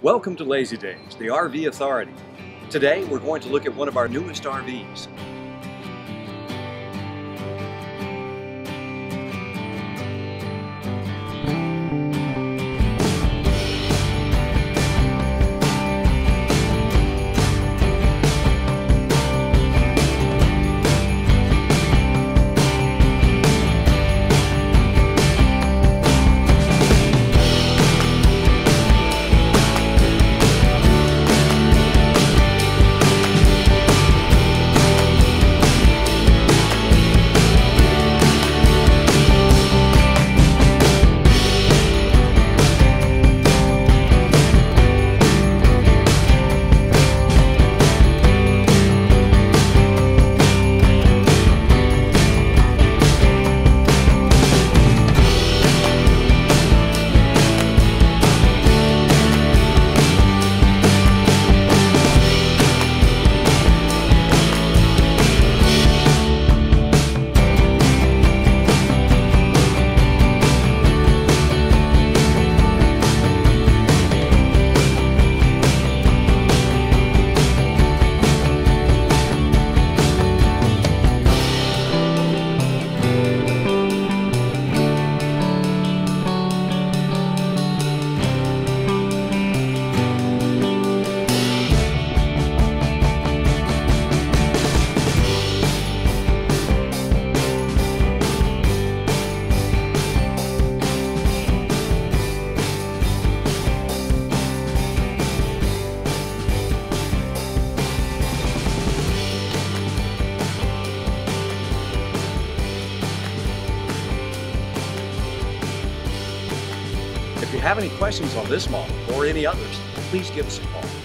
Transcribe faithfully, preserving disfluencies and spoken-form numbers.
Welcome to Lazydays, the R V Authority. Today we're going to look at one of our newest R Vs. If you have any questions on this model or any others, please give us a call.